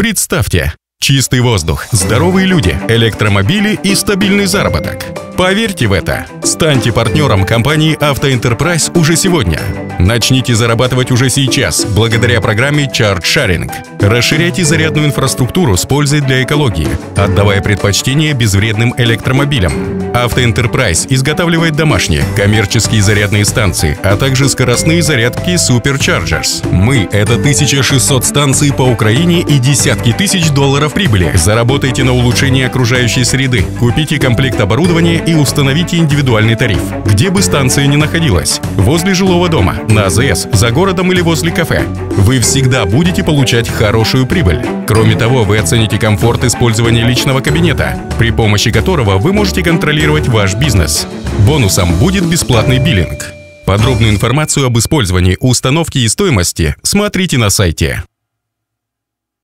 Представьте, чистый воздух, здоровые люди, электромобили и стабильный заработок. Поверьте в это. Станьте партнером компании AutoEnterprise уже сегодня. Начните зарабатывать уже сейчас благодаря программе Charge Sharing. Расширяйте зарядную инфраструктуру с пользой для экологии, отдавая предпочтение безвредным электромобилям. AutoEnterprise изготавливает домашние, коммерческие зарядные станции, а также скоростные зарядки Супер Чарджерс. Мы — это 1600 станций по Украине и десятки тысяч долларов прибыли. Заработайте на улучшение окружающей среды. Купите комплект оборудования и установите индивидуальный тариф. Где бы станция ни находилась, возле жилого дома, на АЗС, за городом или возле кафе, вы всегда будете получать хорошую прибыль. Кроме того, вы оцените комфорт использования личного кабинета, при помощи которого вы можете контролировать ваш бизнес. Бонусом будет бесплатный биллинг. Подробную информацию об использовании, установке и стоимости смотрите на сайте.